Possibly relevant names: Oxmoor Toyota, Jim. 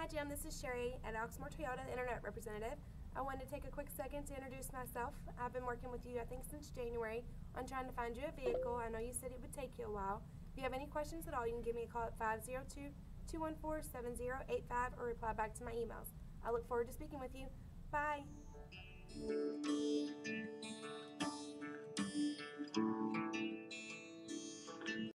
Hi Jim, this is Sherry at Oxmoor Toyota, the Internet Representative. I wanted to take a quick second to introduce myself. I've been working with you, I think, since January on trying to find you a vehicle. I know you said it would take you a while. If you have any questions at all, you can give me a call at 502-214-7085 or reply back to my emails. I look forward to speaking with you. Bye.